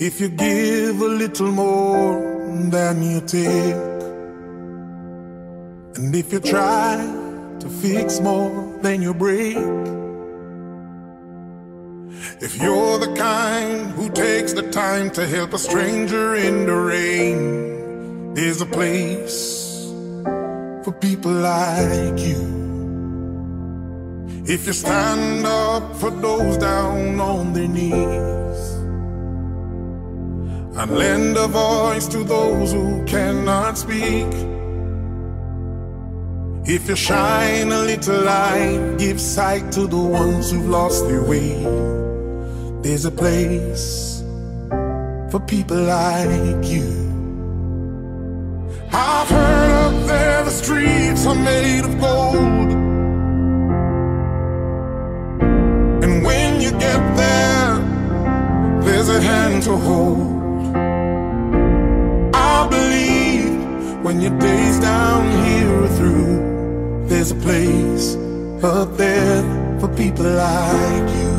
If you give a little more than you take, and if you try to fix more than you break, if you're the kind who takes the time to help a stranger in the rain, there's a place for people like you. If you stand up for those down on their knees, and lend a voice to those who cannot speak, if you shine a little light, give sight to the ones who've lost their way, there's a place for people like you. I've heard up there the streets are made of gold, and when you get there, there's a hand to hold. I believe when your days down here are through, there's a place up there for people like you.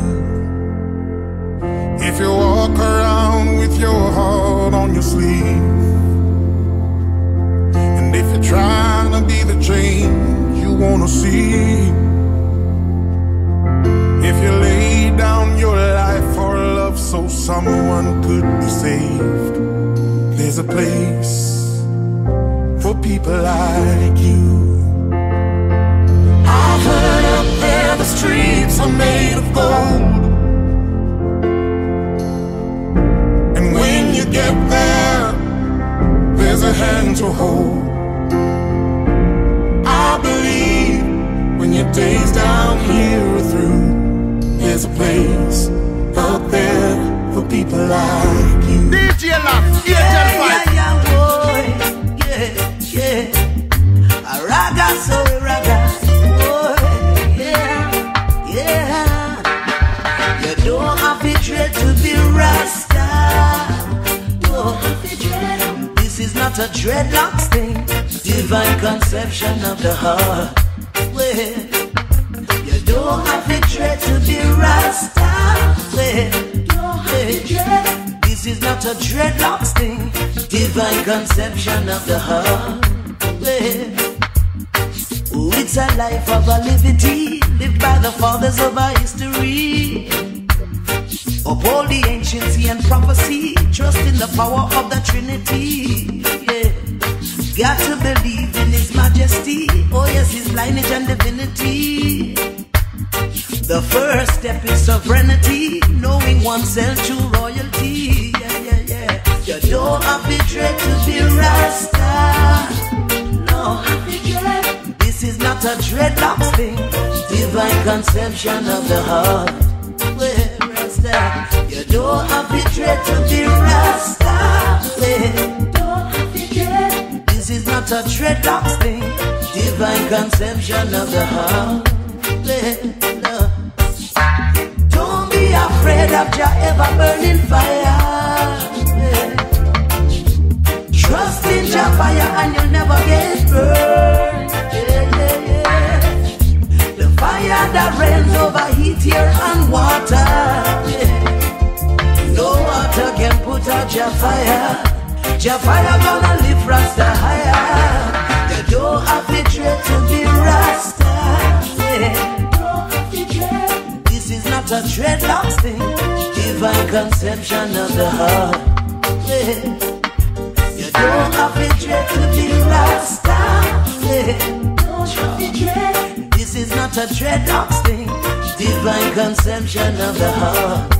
If you walk around with your heart on your sleeve, and if you're trying to be the change you wanna see, if you lay down your life for love so someone could be saved, there's a place for people like you. I've heard up there the streets are made of gold, and when you get there, there's a hand to hold. I believe when your days down here are through, there's a place out there for people like you. DJLass, Angel Vibes. Yeah. A ragazzo, a ragazzo, boy. Yeah, yeah. You don't have to dread to be Rasta. Don't have to dread. This is not a dreadlocks thing. Divine conception of the heart. Yeah. Don't have to dread to be Rasta. Don't have to dread. This is not a dreadlocks thing. Divine conception of the heart. Oh, it's a life of a liberty, lived by the fathers of our history. Uphold the anciency and prophecy, trust in the power of the Trinity. Got to believe in His majesty. Oh yes, His lineage and divinity. The first step is sovereignty, knowing oneself to royalty. Yeah, yeah, yeah. You don't have to dread to be Rasta. No, this is not a dreadlocks thing. Divine conception of the heart. Rasta. You don't have to dread to be Rasta. This is not a dreadlocks thing. Divine conception of the heart. Afraid of your ever burning fire. Trust in your fire and you'll never get burned. The fire that rains over heat, air and water. No water can put out your fire. Your fire gonna lift Rasta higher. You don't have to dread to be Rasta. Not a dreadlocks thing, divine conception of the heart. Yeah. You don't have to dread to be Rasta. Don't have to dread. This is not a dreadlocks thing, divine conception of the heart.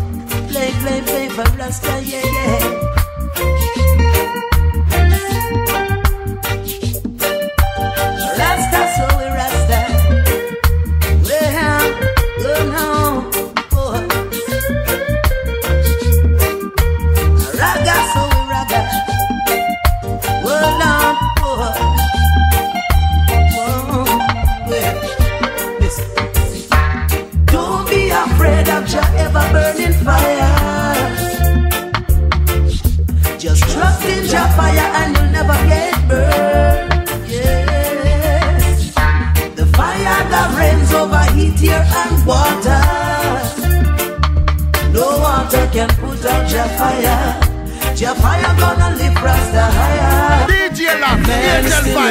Play, play, play for Rasta, yeah, yeah. Burning fire.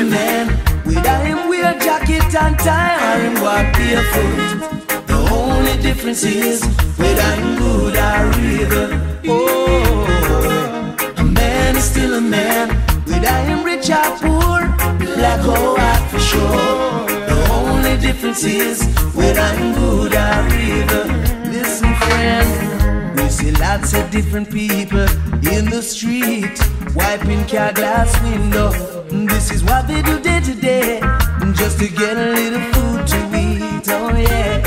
my man. With him wear jacket and tie, or him walk barefoot. The only difference is whether him good or evil. Oh, a man is still a man. Whether him rich or poor, black or white for sure. The only difference is whether him good or evil. Listen, friend. See lots of different people in the street, wiping car glass window. This is what they do day to day, just to get a little food to eat, oh yeah.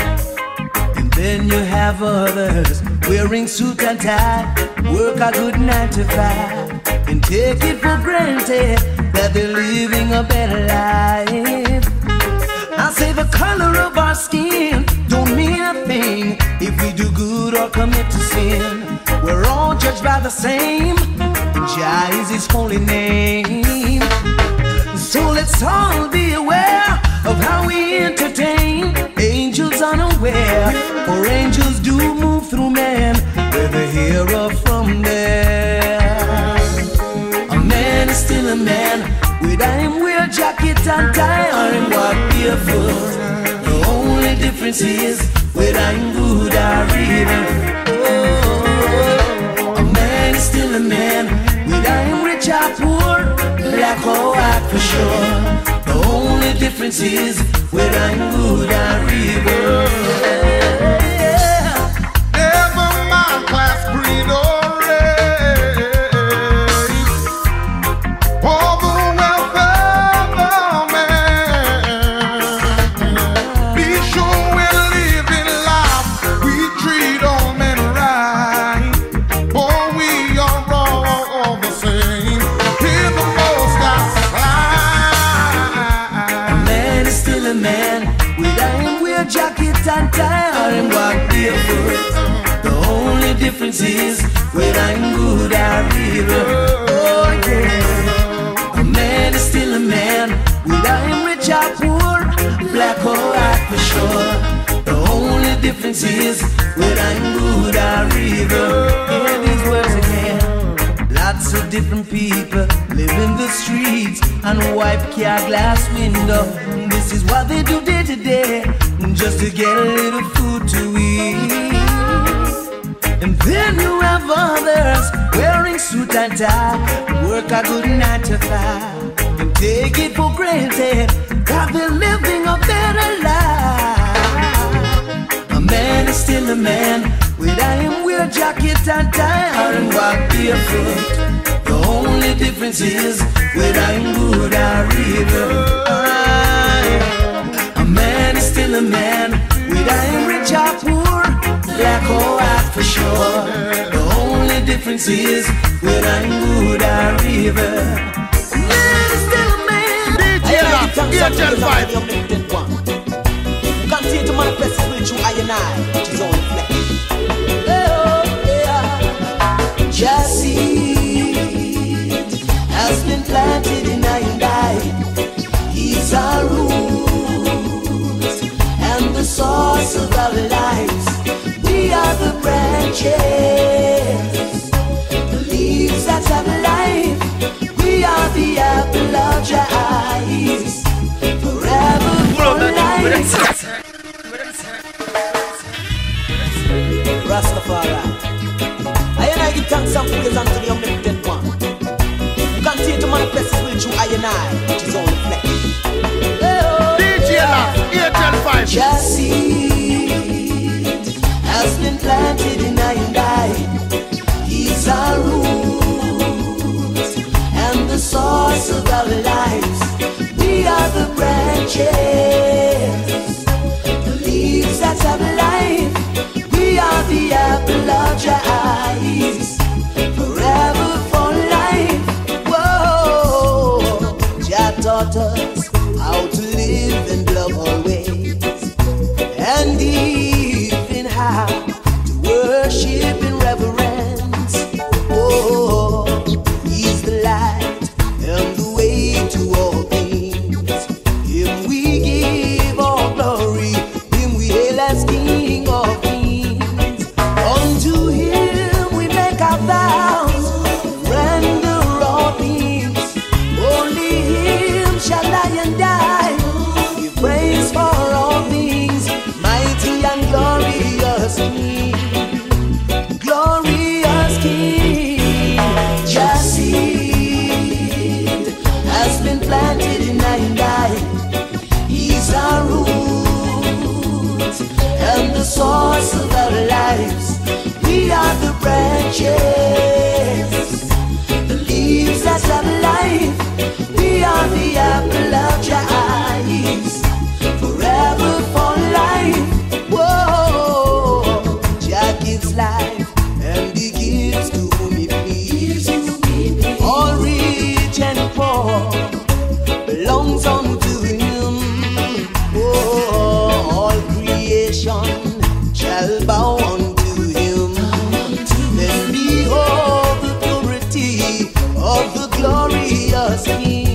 And then you have others wearing suit and tie, work a good 9 to 5, and take it for granted that they're living a better life. I say the color of our skin don't mean a thing if we do good or commit to sin. We're all judged by the same, and Jah is His holy name. So let's all be aware of how we entertain angels unaware, for angels do move through men, whether here or from there. A man is still a man, whether him wear jacket and tie, or him walk barefoot. The only difference is whether I'm good or evil. Oh, a man is still a man. Whether I'm rich or poor, black or white for sure. The only difference is whether I'm good or evil. Never mind class, breed or race. For the welfare of a man, be sure we're living. Difference is whether I'm good or evil. Oh yeah, a man is still a man. Whether I'm rich or poor, black or white for sure. The only difference is whether I'm good or evil. Hear these words again. Lots of different people live in the streets and wipe car glass window. This is what they do day to day, just to get a little food to eat. And then you have others wearing suit and tie, work a good 9 to 5, and take it for granted that they're living a better life. A man is still a man, whether him wear jacket and tie, or him walk barefoot. The only difference is whether him good or evil. A man is still a man, whether him rich or poor, black or white for sure. The only difference is whether I'm good or evil. A man is still a man. DJLass Angel Vibes. Continue to manifest His will through I and I, which is all reflected. Oh yeah. Just seed has been planted in I and I. He's our roots and the source of our lives. We are the branches, the leaves that have life. We are the apple of Jah eyes, forever for life. Rastafari, I and I give thanks and praise unto the omnipotent one. Continue to manifest His will through I and I, which is all reflected. Oh, DJLass, 8 and 5. Has been planted in I and I. He's our roots and the source of our lives. We are the branches, the leaves that have life. We are the apple of Jah eyes, forever for life. Whoa, Jah taught us how to live and love always, and He to worship in reverence. Oh, He's the light and the way to all things. Him we give all glory, Him we hail as King of kings. Unto Him we make our Honoring the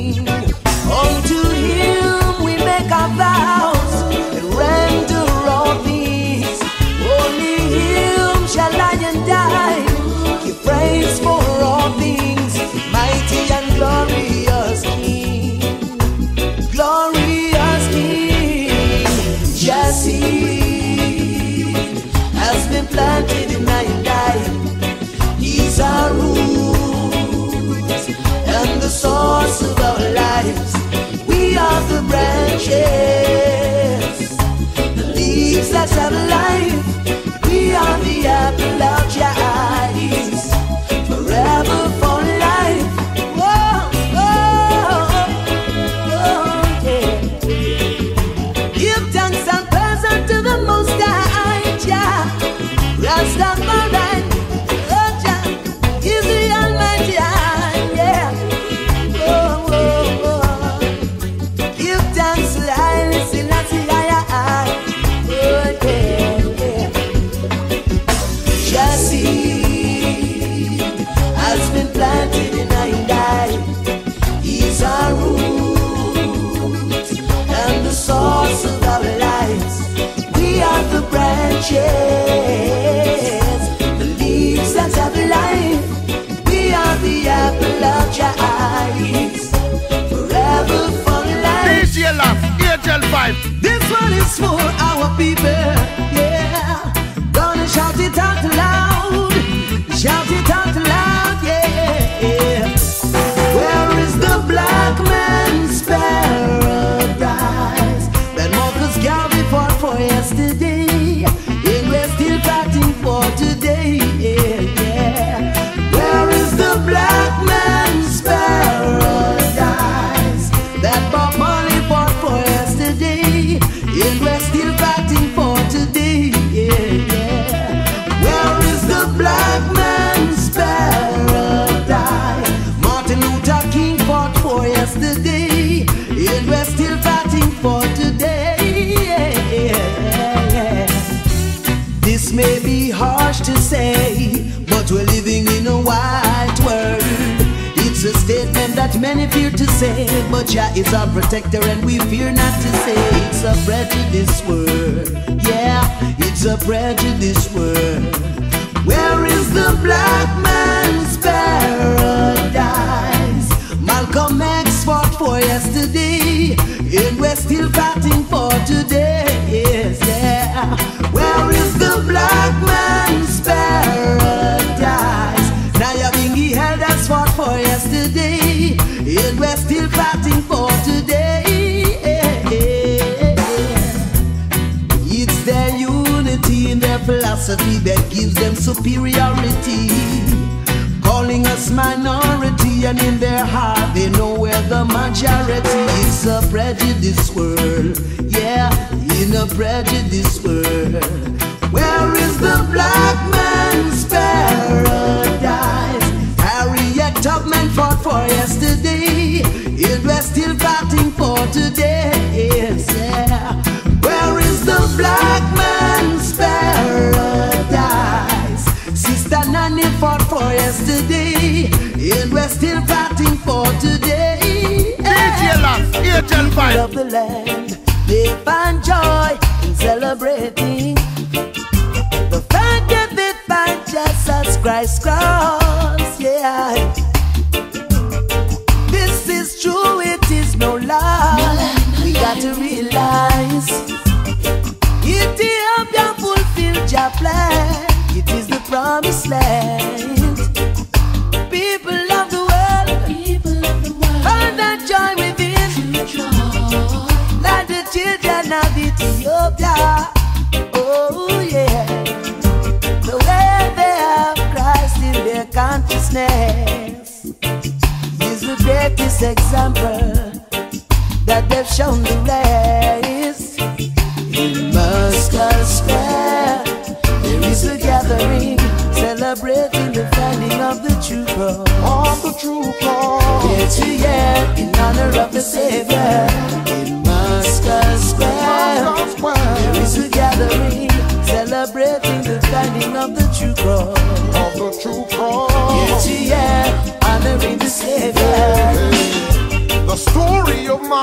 Savior.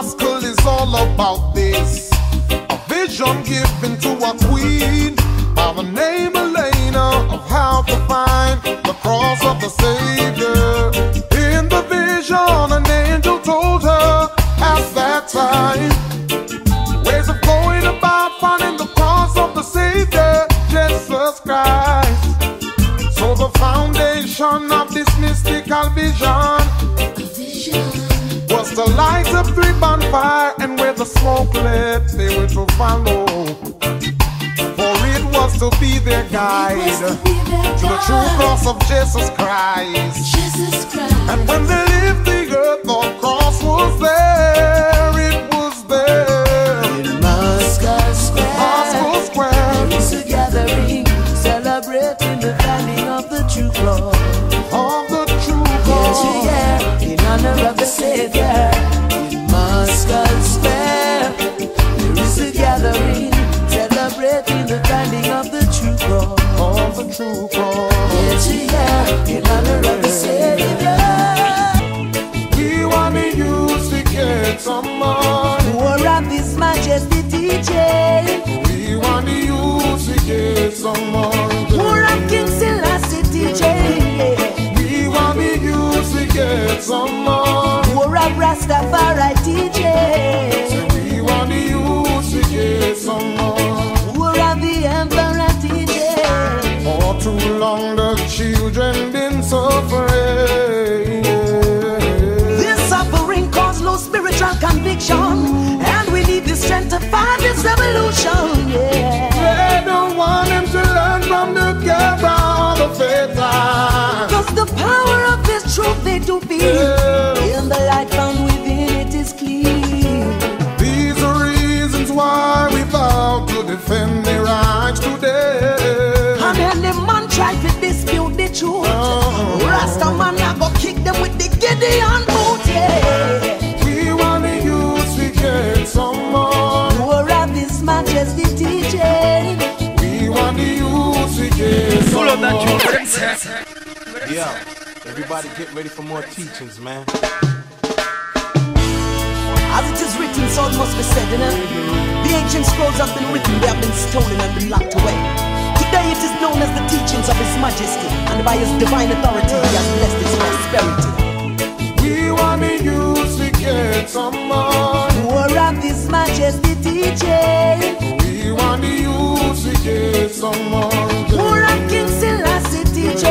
gospel is all about this. A vision given to a queen by the name Elena of how to find the cross of the Savior. In the vision, an angel told her at that time ways of going about finding the cross of the Savior, Jesus Christ. So the foundation of this mystical vision was to light up three bonfires, and with the smoke lit, they were to follow. For it was to be their guide to the true cross of Jesus Christ. And when they lived the earth, the cross was there. It was there. In Moscow Square, Moscow Square, there is a gathering celebrating the finding of the true cross. Of the Savior in Moscow Square, there is a gathering celebrating the finding of the true cross. Of the true cross, yeah, in honor of the Savior. We wanna use to get some money. More of His Majesty DJ. We wanna use to get some money. More of King Selassie DJ. Get some more. We're a Rastafari DJ. So we want to use to get some more. We're a the Emperor DJ. For too long the children been suffering. This suffering caused no spiritual conviction, and we need the strength to fight this revolution. Yeah. They don't want them to learn from the Cabral of Feta. Cause the power of truth they do feel, yeah. In the light found within it is clear. These are reasons why we vow to defend their rights today. And any man try to dispute the truth, Rasta man I go kick them with the Gideon boot, yeah. We wanna use to get some more. More of His Majesty DJ. We wanna use to get some more. Full of that truth. Yeah. Everybody get ready for more teachings, man. As it is written, so it must be said, you know? The ancient scrolls have been written, they have been stolen and been locked away. Today it is known as the teachings of His Majesty, and by His divine authority He has blessed its prosperity. We wanna use to get some more. More of His Majesty DJ. We wanna use to get some more. More of King Selassie DJ.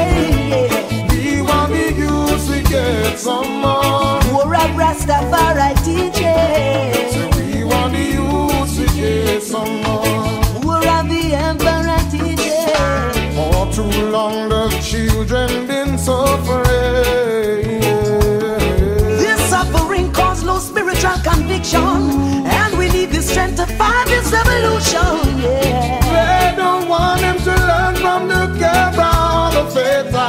Get some more. We're a Rastafari DJ. So we want to use to get some more. We're a the Emperor DJ. For too long the children been suffering. This suffering caused no spiritual conviction, and we need the strength to fight this revolution, yeah. They don't want them to learn from the Cabral of Feta.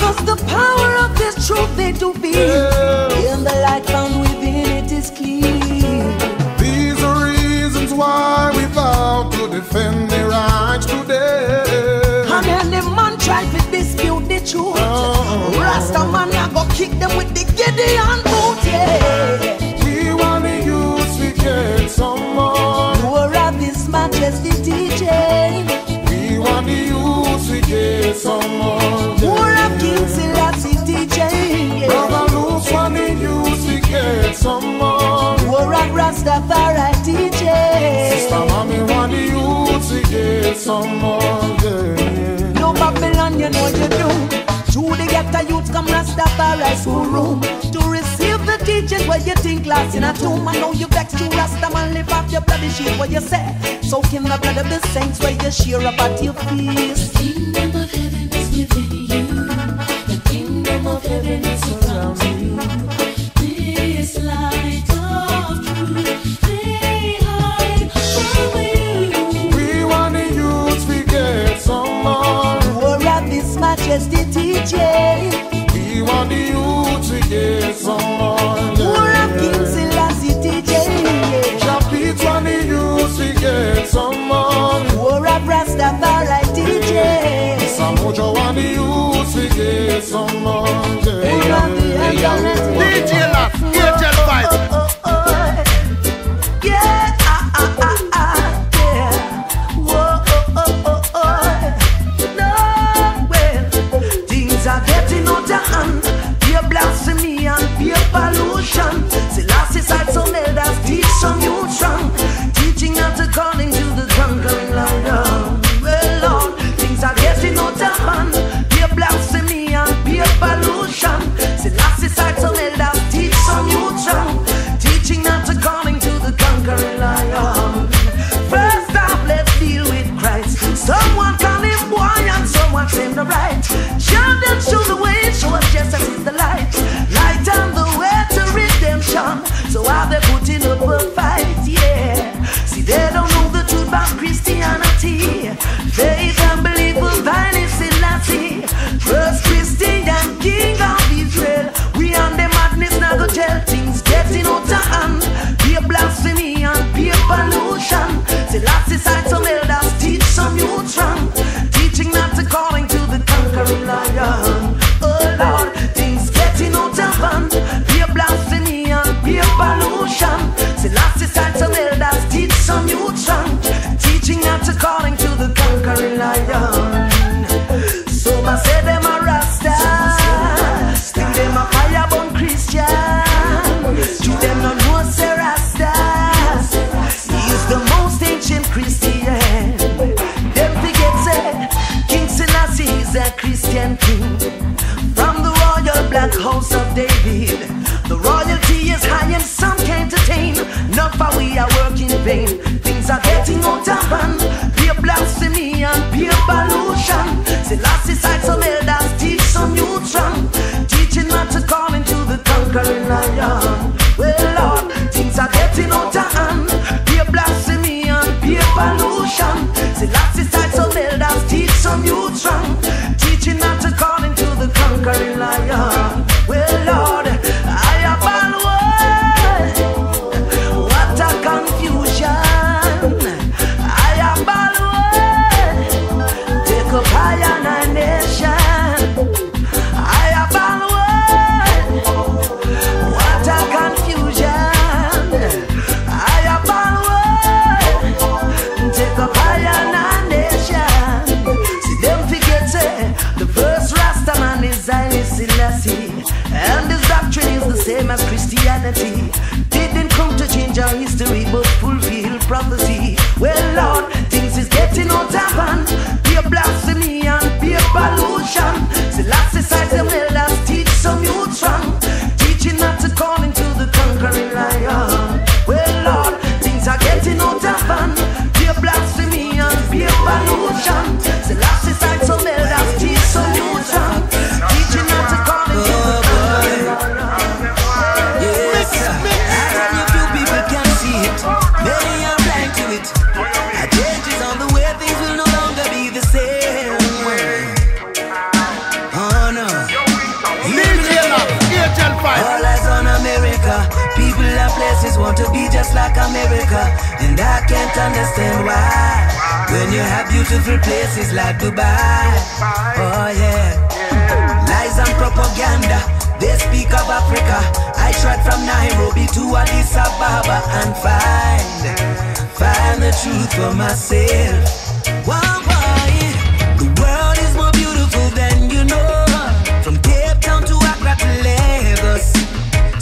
Cause the power of truth they do feel, yeah. In the light found within it is clear. These are reasons why we vow to defend their rights today. And any man try to dispute the truth, Rasta man I go kick them with the Gideon boot, yeah. We wanna use to get some more. More of His Majesty DJ. We wanna use to get some more. More of King Selassie DJ, yeah. Brother Luke's wanna use to get some more. We're a Rastafari DJ. Sister Mommy wanna use to get some more, yeah. No Babylon, you know you do. To the ghetto youth come Rastafari school room to receive the teaching where you think class in a tomb. I know you vex to Rasta man, live off your bloody sheep. What you say? Soak in the blood of the saints where you share about your feast. The kingdom of heaven is within you. Of heaven surrounds you. This light of truth they hide from you. We wanna use to get some more. More of His Majesty DJ. We wanna use to get some more. More of King Selassie DJ. Chapitre wanna use to get some more. More of Rastafari DJ. Samojo wanna use to get some more. DJLass Angel Vibes. confusion. Selassie's had some elders teach some youth song, teaching not to call into the conquering land. Well, Lord, things are getting out of hand. Pure blasphemy and pure pollution. Selassie's had some elders teach some youth song, teaching not to call into the conquering land. First off, let's deal with Christ. Someone call him boy and someone claim the right. Show them, show the way, show us Jesus is the light. Light on the way to redemption. So how they putting up a fight, yeah. See, they don't know the truth about Christianity. They don't believe in violence in Nazi. First Christian and King of Israel. We on the madness now go tell things getting out of hand. Pure blasphemy and pure pollution. See, last decide some elders teach some youth wrong, teaching not to call into the conquering lion. Oh Lord, things getting out of hand. Pure blasphemy and pure pollution. See, last decide some elders teach some youth wrong, teaching not to call into the conquering lion. So I say them a Rasta, think them a fireborn Christian, do them not know say Rasta is the most ancient Christian. Them forget say King Selassie is a Christian king from the royal black house of David. The royalty is high and some can't attain. Not for we are working vain. Things are getting out of hand. Pure blasphemy and pure pollution. Selassie side some elders teach some youth wrong, teaching not to call into the conquering lion. Well Lord, things are getting out of hand. Pure blasphemy and pure pollution. Selassie side some elders teach some youth wrong, teaching not to call into the conquering lion. Well Lord, and his doctrine is the same as Christianity. Didn't come to change our history but fulfill prophecy. Well Lord, things is getting out of hand. Pure blasphemy and pure pollution. Selassie sides them elders teach some youth wrong, teaching not to call into the conquering lion. Well Lord, things are getting out of hand. Pure blasphemy and pure pollution. Selassie sides some elders teach some youth wrong, teaching not to call. Places want to be just like America, and I can't understand why. When you have beautiful places like Dubai, oh yeah. Lies and propaganda, they speak of Africa. I tried from Nairobi to Addis Ababa and find the truth for myself. Why, the world is more beautiful than you know. From Cape Town to Accra to Lagos,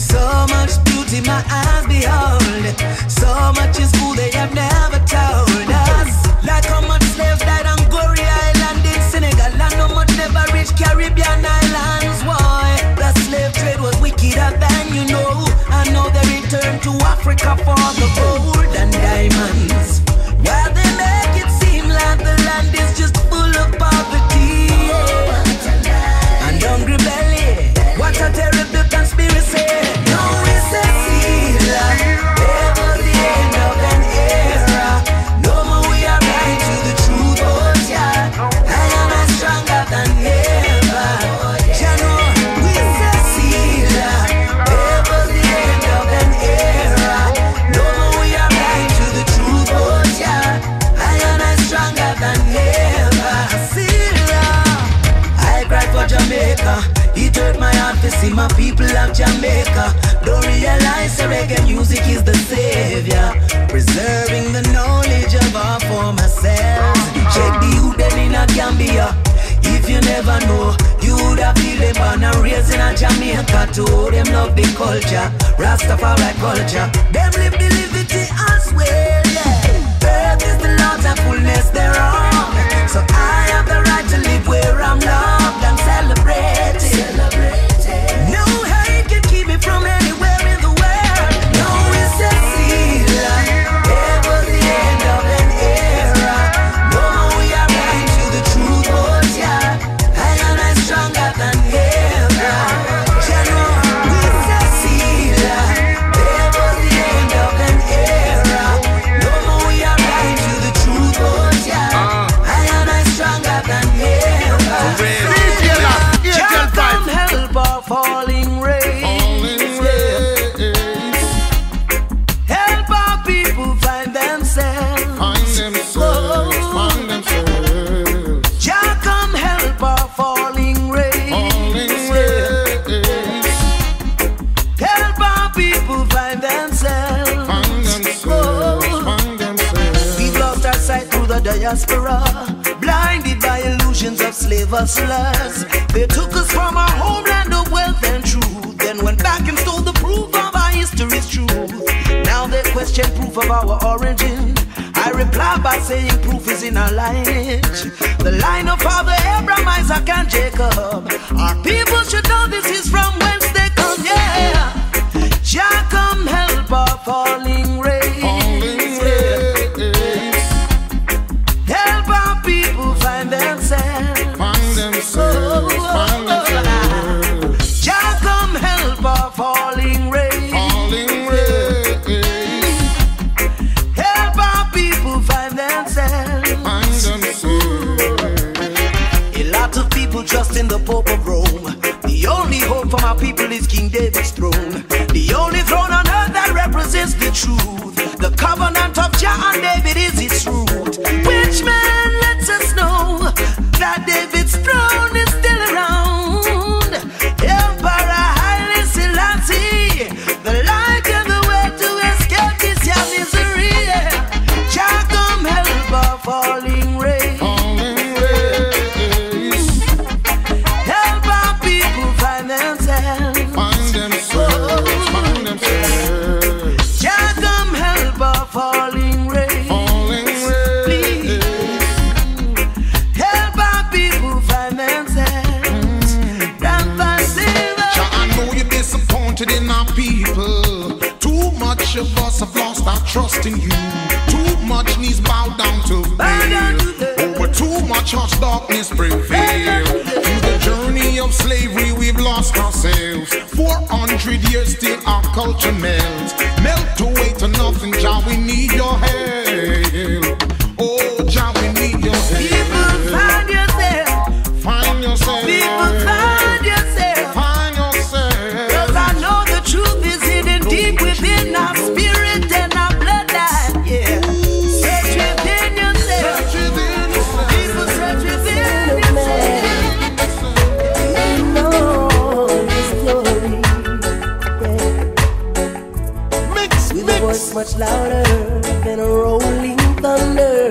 so much in my eyes behold, so much is cool they have never told us. Like how much slaves died on Gory Island in Senegal, and how much never reached Caribbean islands. Why? The slave trade was wickeder than you know. I know they returned to Africa for the gold and diamonds. While they make it seem like the land is just full of poverty and hungry belly. What a terrible conspiracy. It hurt my heart to see my people of Jamaica don't realize the reggae music is the savior, preserving the knowledge of our former selves. Check the youth in a Gambia. If you never know, you would have feel a born and raised in a Jamaica too. Them love the culture, Rastafari culture. Them live the liberty as well, yeah. Earth is the Lord's and fullness thereof. So I have the right to live where I'm loved. I'm celebrating. No hate can keep me from anywhere in the world. No insensible, it was the end of an era. No more we are right to the truth, oh yeah. I am as stronger than ever. General, we insensible, it was the end of an era. No more we are right to the truth, oh yeah. I am as stronger than ever. Falling rains, help our people find themselves. Jah come help our falling rains. Help our people find themselves. We've lost our sight through the diaspora, blinded by illusions of slave hustlers. They took us from our homeland of wealth and truth, then went back and stole the proof of our history's truth. Now they question proof of our origin. I reply by saying proof is in our lineage, the line of Father Abraham, Isaac and Jacob. Our people should know this is from whence they come, yeah. Jah come help our falling rain. Jah come help our falling rain. Help our people find themselves. A lot of people trust in the Pope of Rome. The only hope for my people is King David's throne, the only throne on earth that represents the truth. The covenant of Jah and David is its root, which man lets us know that David's throne is still around. Emperor Haile Selassie, the light and the way to escape this your misery. Jah come help our falling rain. Help our people find themselves. Jah come help our falling rain. In our people, too much of us have lost our trust in you. Too much knees bow down to fear. Over too much harsh darkness prevail. Through the journey of slavery we've lost ourselves. 400 years still our culture melts. Melt away to nothing, Jah, we need your help. Oh Jah, we need your help. People find yourself. Find yourself. People find yourself. Within our spirit and our bloodline, yeah. Search within yourself. People search within yourself. They know the story, yeah. With a voice much louder than a rolling thunder,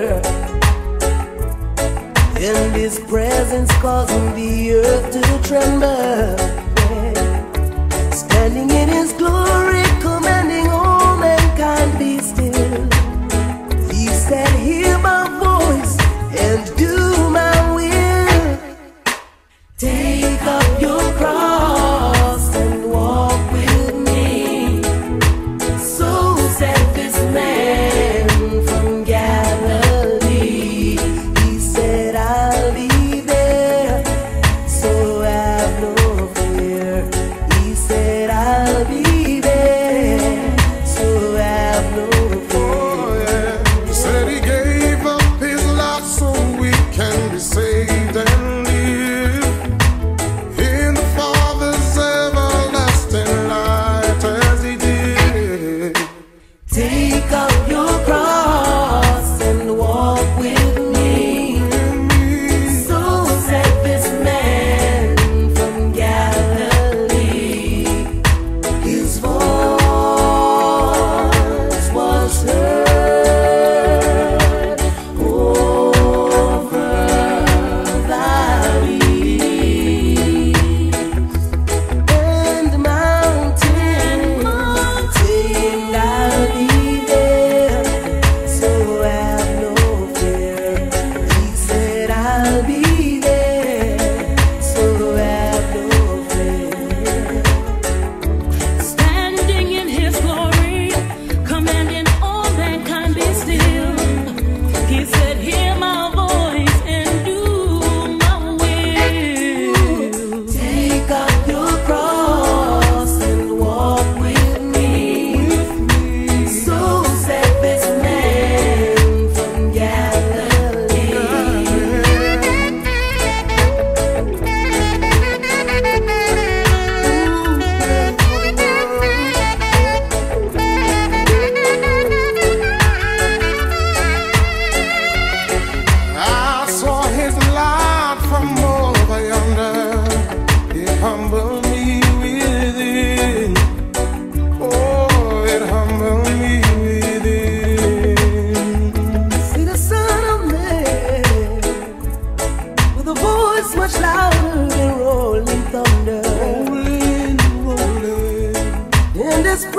and His presence causing the earth to tremble, yeah. Standing in His glory, commanding all mankind, be still. He said, hear my voice and do my will. Take up your cross and walk with me. So said this man from Galilee. He said, I'll be there, so have no fear. He said, I'll be there.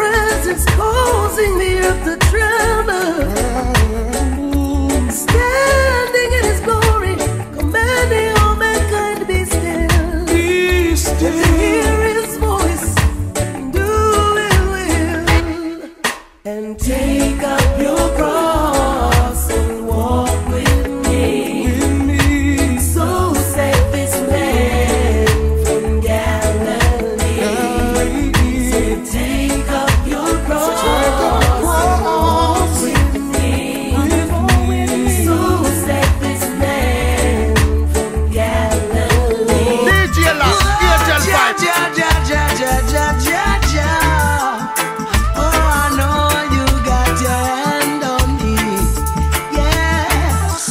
presence causing me up the tremor. Standing in his glory, commanding all mankind to be still. Be still. Just hear his voice, and do his will. And take up your cross and walk with me. So said this man from Galilee. So take up your cross and walk with me. So said this man from Galilee. DJLass Angel Vibes. Oh, I know you got your hand on me. Yes,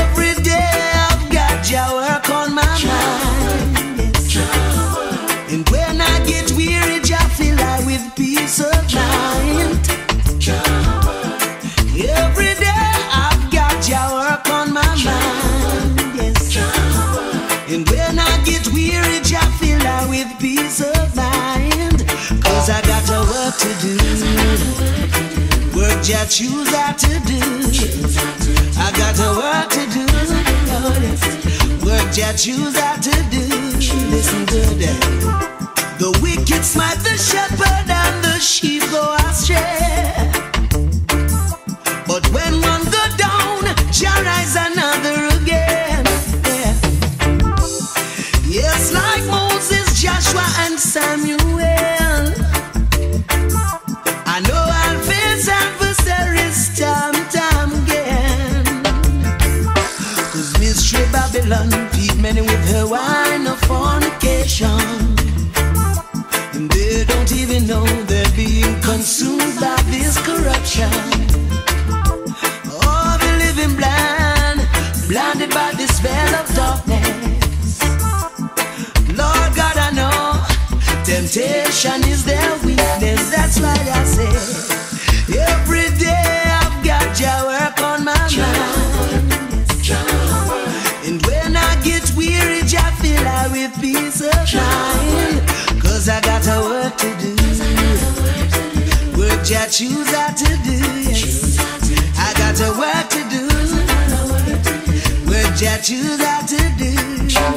every day I've got your work on my mind. And when I get weary, I feel like with peace of mind. Every day I've got your work on my mind. Yes, and when I get weary, I feel like with peace of mind. 'Cause I got your work to do. Work just choose out to do. I got your work to do. Work just choose out to do. Listen good. The wicked smite the shepherd and the sheep go astray. But when one go down, shall rise another again. Yeah. Yes, like Moses, Joshua, and Samuel. I know I'll face adversaries time and time again. 'Cause mystery Babylon feed many with her wine of fornication. And they don't even know they're being consumed by this corruption. Oh, they're living blind, blinded by the spell of darkness. Lord God, I know temptation is their weakness. That's why I say every day I've got your work on my mind. And when I get weary, I feel I with peace of mind. 'Cause I got a work to do. Work I choose out to do. Yes. I got a work to do. Work I choose out to do.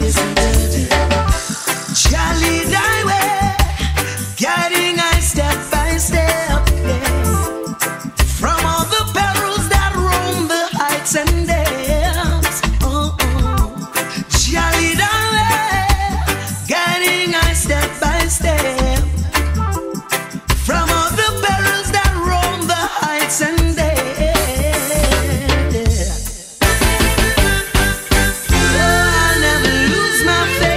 Listen to do. Shall lead thy way, guiding I step by step. From all the perils that roam the heights and depths. Shall lead thy way, guiding I step by step. From all the perils that roam the heights and depths. Oh, I never lose my faith.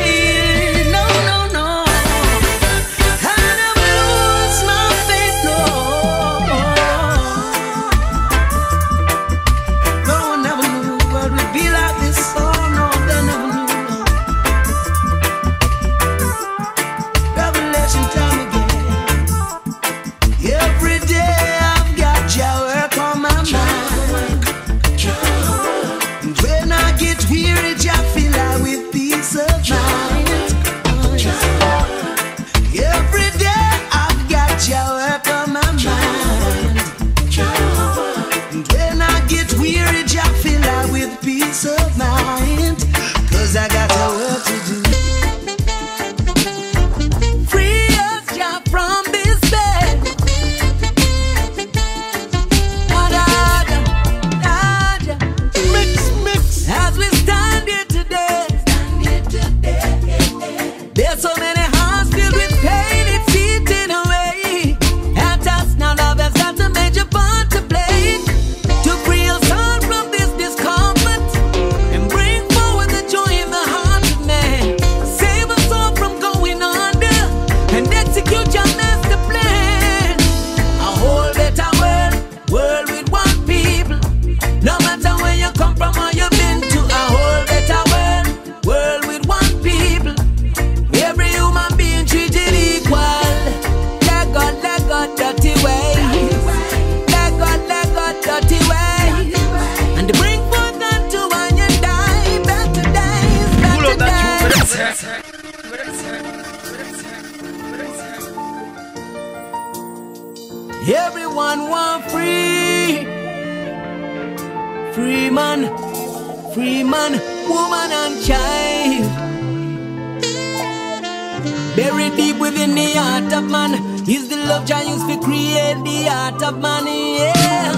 Everyone want free. Free man, woman and child. Buried deep within the heart of man is the love Jah used to create the heart of man, yeah.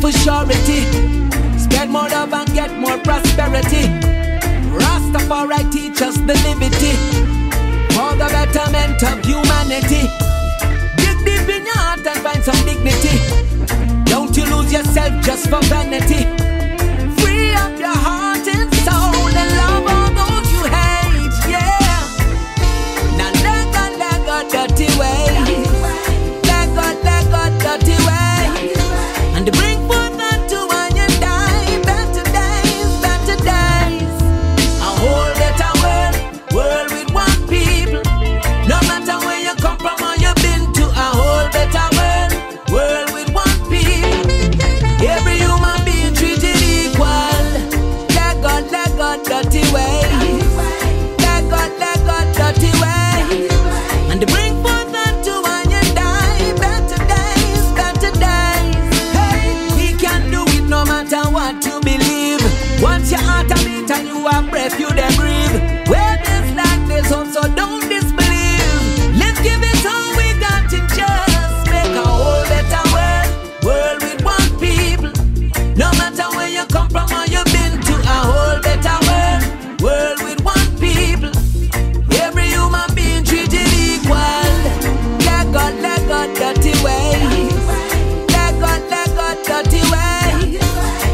For surety, spread more love and get more prosperity. Rastafari teach us the liberty for the betterment of humanity. Dig deep in your heart and find some dignity. Don't you lose yourself just for vanity. Free up your heart and soul and love all those you hate, yeah. Now let go dirty way. Let go dirty way. And bring forth unto one you die, better days, a whole better world, world with one people. No matter where you come from or you've been to, a whole better world, world with one people. Every human being treated equal. Let God, dirty way. Let God, dirty way. And bring forth unto one you die, better days. What you believe, once your heart a beat and you have breath, you then breathe. Well, there's like there's hope, so don't disbelieve. Let's give it all we got to just make a whole better world, world with one people. No matter where you come from or you've been to, a whole better world, world with one people. Every human being treated equal. Let God, dirty way. Let God, dirty way.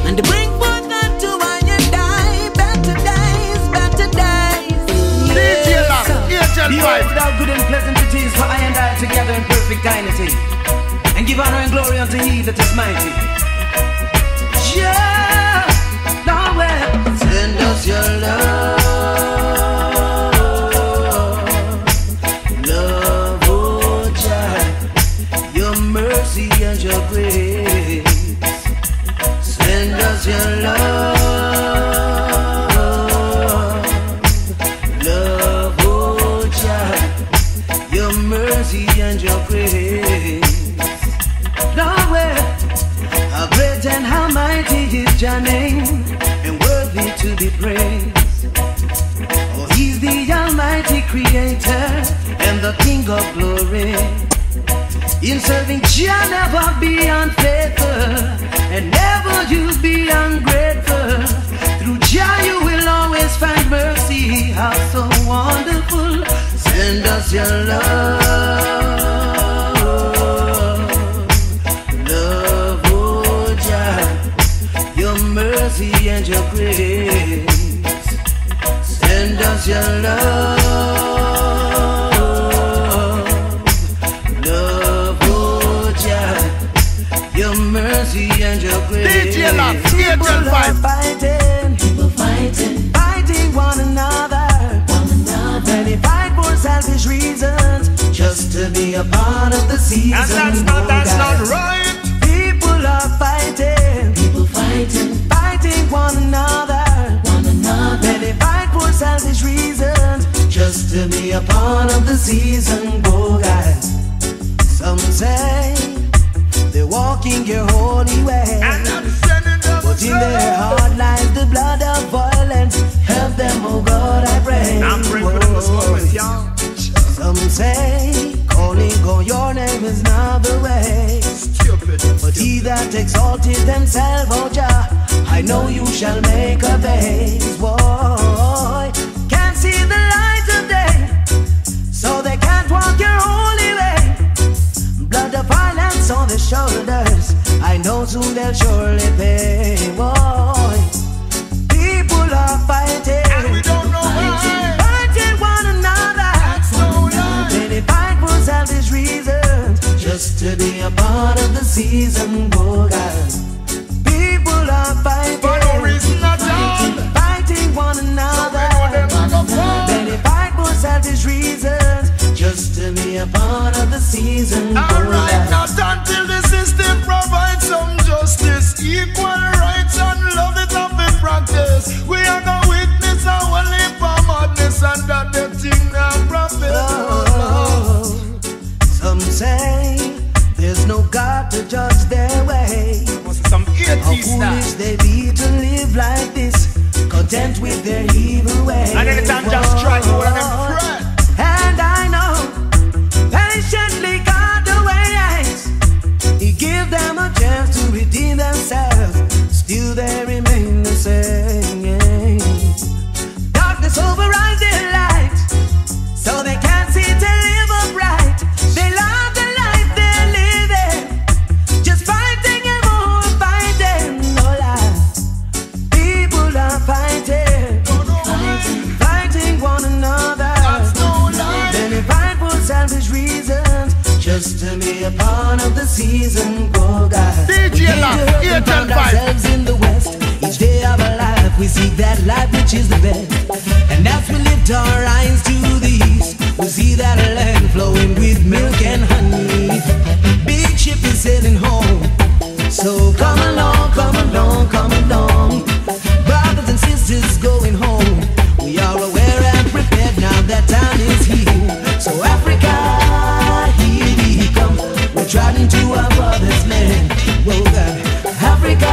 And bring forth unto one you die, better days, yes. Be right without good and pleasant it is, for I and I together in perfect unity, and give honor and glory unto He that is mighty. Yeah, Lord, send us your love, love, oh child, your mercy and your grace. Send us your love, love, oh child, your mercy and your grace. Lord, how great and how mighty is your name, and worthy to be praised. Oh, He's the almighty creator and the King of glory. In serving Jah, never be unfaithful, and never you be ungrateful. Through Jah you will always find mercy. How so wonderful. Send us your love, love, oh Jah, your mercy and your grace. Send us your love, mercy and your grace. DJLass Angel Vibes. People fighting one another. And they fight for selfish reasons, just to be a part of the season. And that's not right. People are fighting. Fighting one another. And they fight for selfish reasons, just to be a part of the season. Go guys. Some say they're walking your holy way, but in their heart lies the blood of violence. Help them, oh God, I pray. y'all. Some say calling on your name is not the way. Stupid. But he that exalted themselves, oh Jah, I know you shall make a day. Boy, can't see the light of day, so they can't walk your holy way. Blood of violence on the shoulders, I know soon they'll surely pay. Boy, people are fighting, and we don't know why. Fighting one another. That's no lie. Many fight for selfish reasons, just to be a part of the season. Boy, people are fighting for no reason at all. Fighting one another. Many fight for selfish reasons, just to be a part of the season. All right, not until the system provides some justice, equal rights and love that have been practiced. We are gonna witness our labor madness and that the thing now profit. Oh, some say there's no God to judge their way. Some how foolish they be to live like this, content with their evil ways. And anytime just try to one of them friends. And I know patiently God awaits. He gives them a chance to redeem themselves, still they remain the same. Darkness overrides their light, so they can't see to live upright. They love the life they're living, just fighting and more fighting. No lie, people are fighting, fighting one another. Selfish reasons, just to be a part of the season. Go guys, DJLass Angel Vibes. Ourselves in the West, each day of our life we seek that life which is the best. And as we lift our eyes to the east, we see that land flowing with milk and honey. Big ship is sailing home, so come along, come along, come along. Brothers and sisters going home, we are aware and prepared now that time is here. So Africa, here we come, we're trotting to our brother's land. Well, Africa,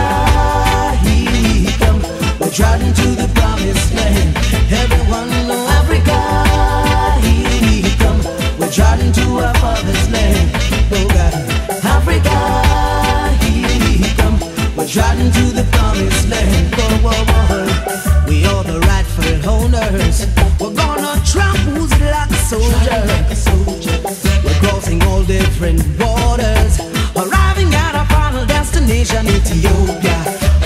here we come, we're trotting to the promised land. Everyone know Africa, here we come, we're trotting to our brother's land. Well, Africa, here we come, we're trotting to the promised land. Whoa, whoa, whoa. We are the rightful owners, we're gonna trample like soldiers. We're crossing all different waters, arriving at our final destination, Ethiopia,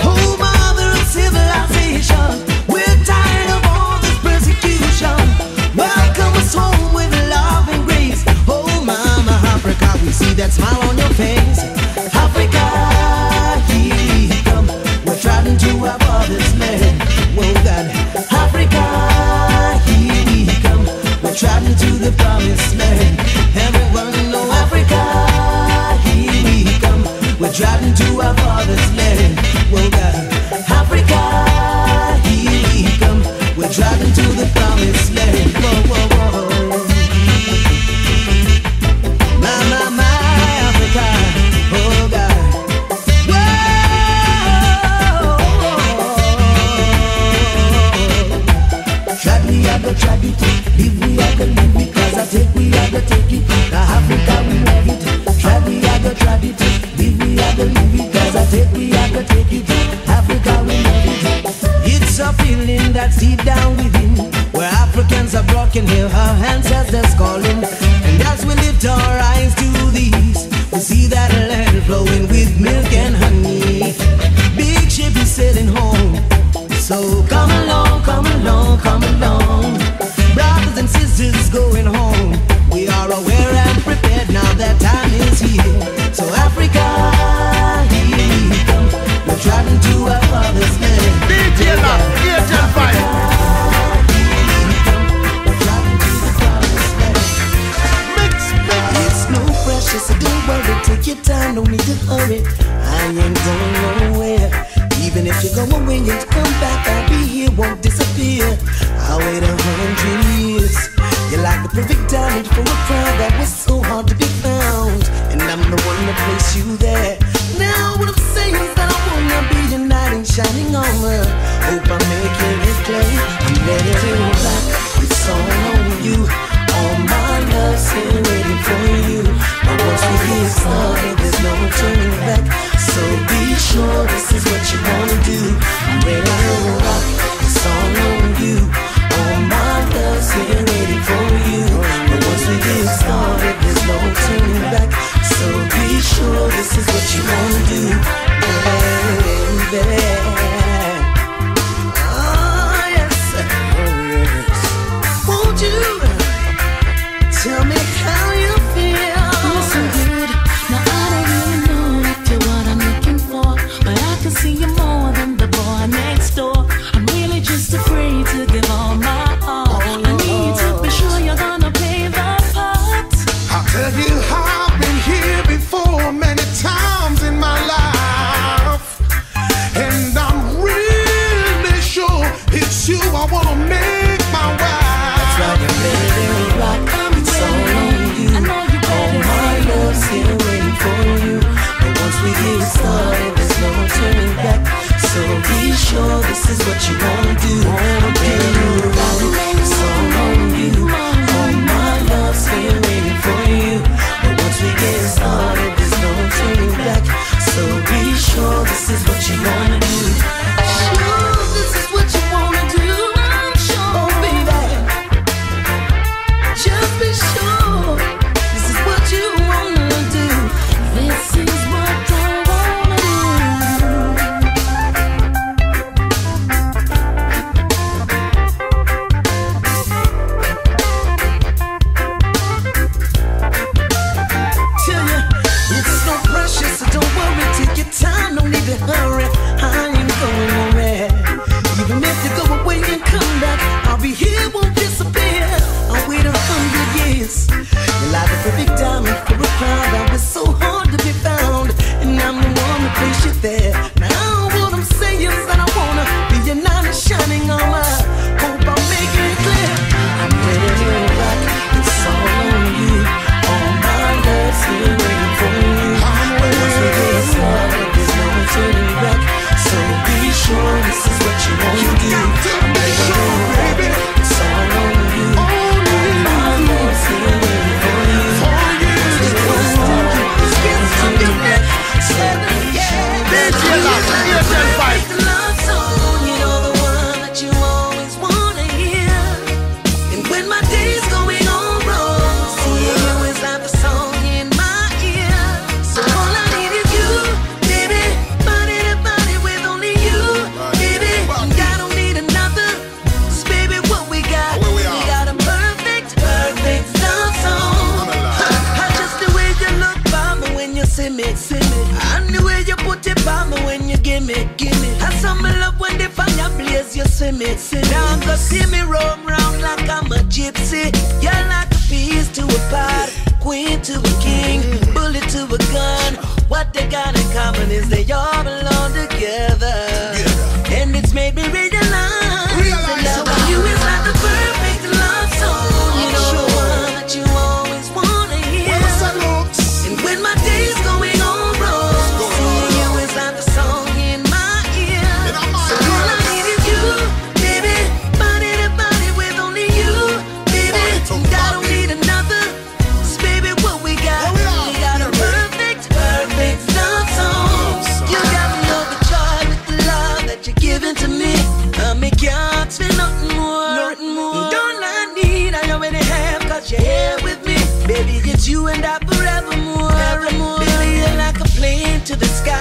home mother of civilization. We're tired of all this persecution. Welcome us home with love and grace. Oh mama Africa, we see that smile on your face. Africa, here we come, we're trotting to our brother's land. Well done, Africa, traveling to the promised land. Everyone know Africa, here we come, we're traveling to our father's land. Well done, Africa, here we come, we're traveling to the promised land. Whoa, whoa, whoa. My, my, my Africa, oh God. Whoa. Trap me, I go trap you too. Because I take we have to take it. Now Africa we love it. Try we have to try it. Live we have to live it. Because I take we have to take it. Africa we love it. It's a feeling that's deep down within, where Africans are broken, hear our ancestors calling. And as we lift our eyes to the east, we see that land flowing with milk and honey. Big ship is sailing home, so come along, come along, come along. Brothers and sisters going home, we are aware and prepared now that time is here. So Africa, here we come, we're traveling to our father's land. DJLass Angel Vibes. It's no pressure, so don't worry, take your time, don't need to hurry. I ain't going nowhere. Even if you go away and come back, I'll be here, won't disappear. I'll wait 100 years. You're like the perfect diamond for a crowd that was so hard to be found. And I'm the one that placed you there. Now what I'm saying is that I wanna be your knight in shining armor. Hope I'm making it clear. I'm ready to rock. It's all on you. gypsy mixy. Now go see me roam round like I'm a gypsy. You're like a piece to a pot, queen to a king, bullet to a gun. What they got in common is they all belong together. And it's made me realize the love of you is like the perfect love song. You know the one that you always wanna hear. And when my day's going on wrong, singing you is like the song in my ear. So all I need is you, baby, body to body with only you, baby. And I don't need another, 'cause baby, what we got a perfect, perfect love song. You got me overjoyed with the love that you're giving to me. I make your heart spin nothing more, nothing more. Don't I need, I already have, 'cause you're here with me. Baby, it's you and I forevermore, evermore. Baby, you're like a plane to the sky,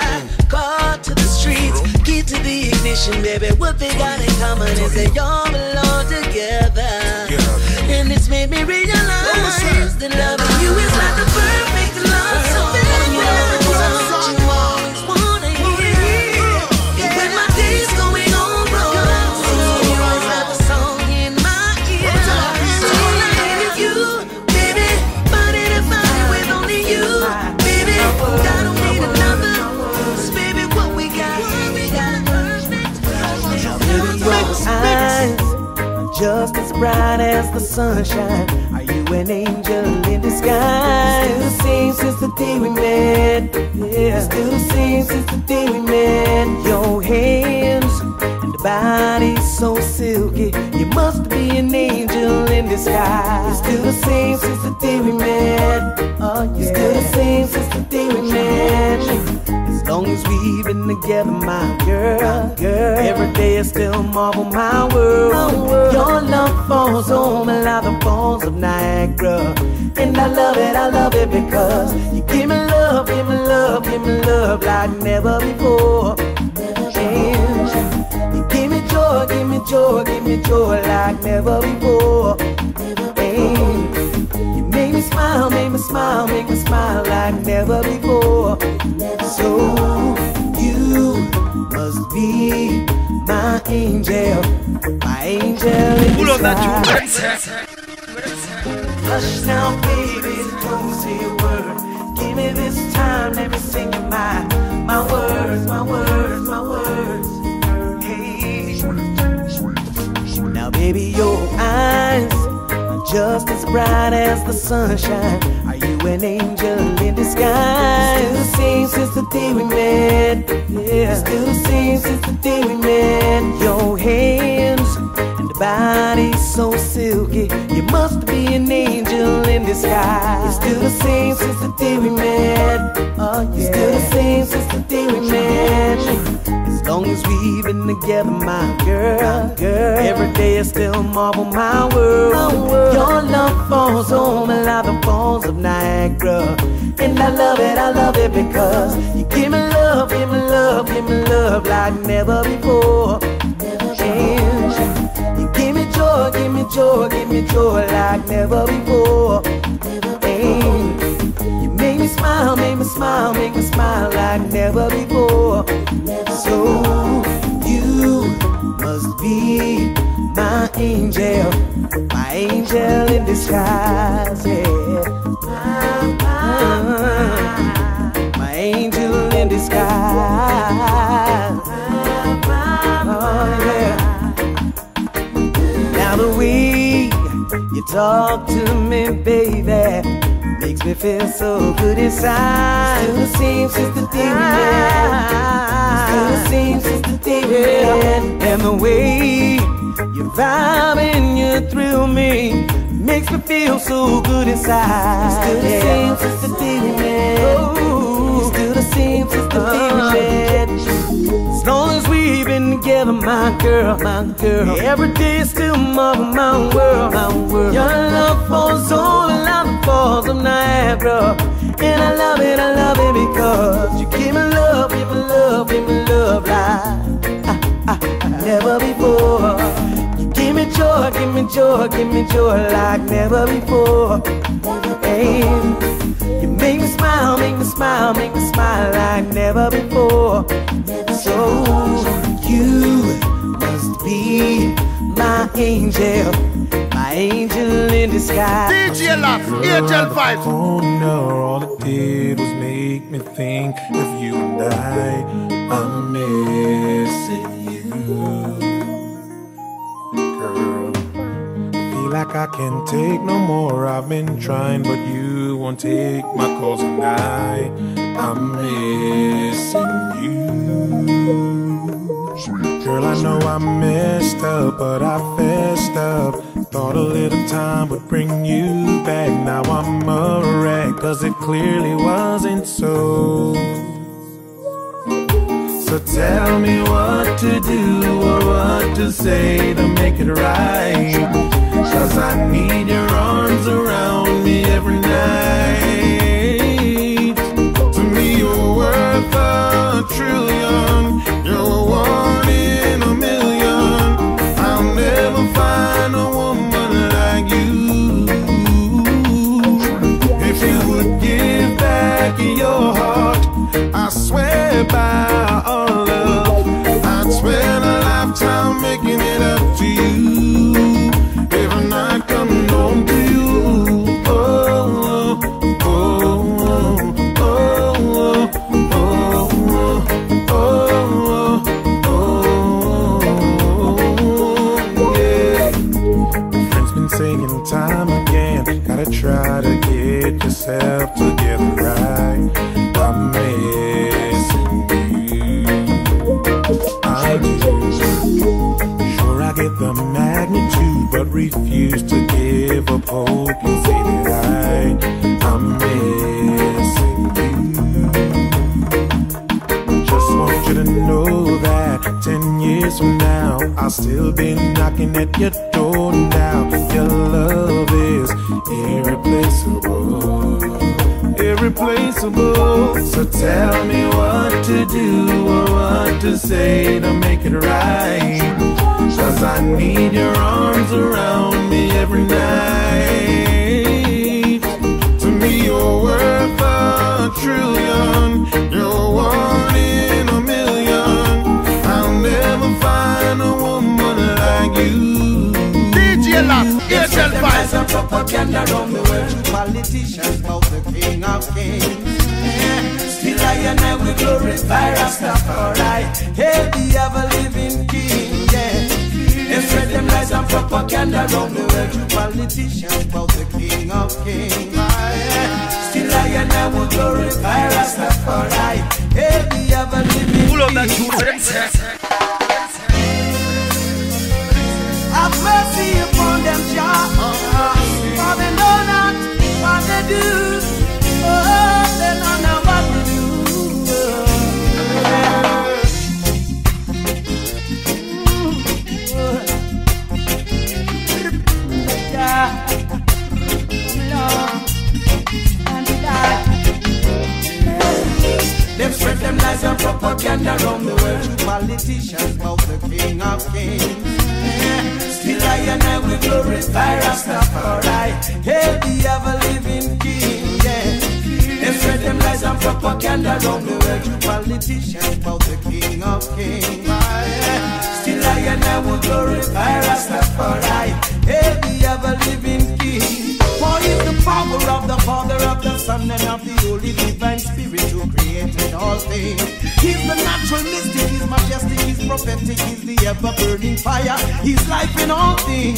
car to the streets, key to the ignition. Baby, what they got in common is they all belong together. And it's made me realize the love of you is like the perfect love song. You know the one that you always wanna hear. And when my day's going on wrong, singing you is like the song in my ear. So all I need is you, baby, body to body with only you, baby. And I don't need another, 'cause baby, what we got a perfect, perfect love song. Just as bright as the sunshine, are you an angel in disguise? It's still the same since the day we met. Yeah, it's still the same since the day we met. Your hands and the body so silky, you must be an angel in disguise. It's still the same since the day we met. Oh, yeah, it's still the same since the day we met. As long as we've been together, my girl, girl, every day I still marvel my world. Your love falls on me like the falls of Niagara, and I love it because you give me love, give me love, give me love like never before. And you give me joy, give me joy, give me joy like never before. You make me smile, make me smile, make me smile like never before. So you must be my angel, my angel in disguise. Hush now, baby, don't say a word. Give me this time, let me sing you my words, my words, my words. Hey, now, baby, your eyes are just as bright as the sunshine. Are you an angel in disguise? It's still the same since the day we met. Yeah, it's still the same since the day we met. Your hands and the body so silky, you must be an angel in disguise. It's still the same since the day we met. Oh, yeah, it's still the same since the day we met. As long as we've been together, my girl, girl, every day I still marvel my world. Your love falls on me like the falls of Niagara, and I love it because you give me love, give me love, give me love like never before. And you give me joy, give me joy, give me joy like never before. And you make me smile, make me smile, make me smile like never before. So you must be my angel in disguise, yeah. My angel in disguise. Oh, yeah. Now the way you talk to me, baby, makes me feel so good inside. Still the same since the day we met. Still the same since the day we met. And the way you vibe and you thrill me, makes me feel so good inside. Still the same since the day we met. Still the same since the day we met. As long as we've been together, my girl, my girl, every day is still my world, my world. Your love falls on the lava falls of Niagara, and I love it because you give me love, give me love, give me love like never before. Give me joy, give me joy, give me joy like never before. And you make me smile, make me smile, make me smile like never before. So you must be be my angel in the sky. DJLass Angel Vibes. All it did was make me think of you and I'm missing you, girl. I feel like I can't take no more. I've been trying, but you won't take my calls, and I'm missing you. Girl, I know I messed up, but I fessed up. Thought a little time would bring you back. Now I'm a wreck, cause it clearly wasn't so. So tell me what to do or what to say to make it right, cause I need your arms around me every night. To me you're worth a trillion. You're one in a million. I'll never find a woman like you. If you would give back your heart, I swear by our love, I'd spend a lifetime making it up to you. If I'm not coming home to you, oh, oh, oh, oh, oh, oh, oh, oh. Singing time again, gotta try to get yourself together right. I'm missing you, I do. Sure, I get the magnitude, but refuse to give up hope. You see that I'm missing you. Just want you to know that 10 years from now, I'll still be knocking at your door now. Your love is irreplaceable, irreplaceable. So tell me what to do or what to say to make it right, cause I need your arms around me every night. To me you're worth a trillion. You're one in a million. I'll never find a woman like you. DJLass Angel Vibes. Politicians bout the king of kings, yeah. Still I and I will glorify Rastafari. Hey, we have a living king, yeah. They spread them lies and propaganda round the world. Politicians bout the king of kings, yeah. Still I and I will glorify Rastafari. Hey, we have a living king. Have mercy upon them, Jah, for they know not what they do. Oh, they don't know what they do. Yeah. They've spread them lies and propaganda around the world. Politicians bout the king of kings, yeah. Still I and I will glorify Rastafari. Hey, we have a living king, yeah. They've spread them lies and propaganda around the world. Politicians bout the king of kings, yeah. Still I and I will glorify Rastafari. Hey, we have a living king. For if the power of the Father, of the Son, and of the Holy Divine Spirit who created all things. He's the natural mystic, he's majestic, he's prophetic, he's the ever-burning fire, he's life in all things.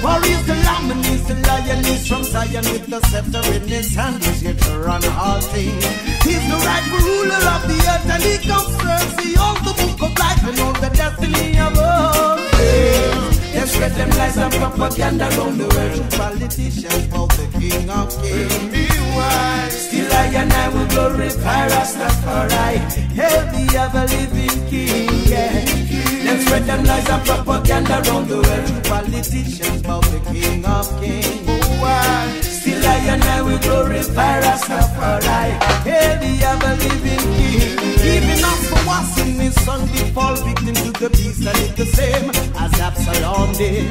For he's the lamb and he's the lion, he's from Zion, with the scepter in his hand, he's here to run all things. He's the rightful ruler of the earth and he concerns the old, the book of life and all the destiny of all things. They spread them lies and propaganda around the world. Politicians bout the king of kings. Be wise. Still I and I will glorify Rastafari. Hey, we have a living king, yeah. They spread them lies and propaganda around the world. Politicians bout the king of kings. Be wise. Still I and I will glorify Rastafari. Hey, we have a living king. Even us for us in his son, we fall victim to the beast that is the same as Absalom did.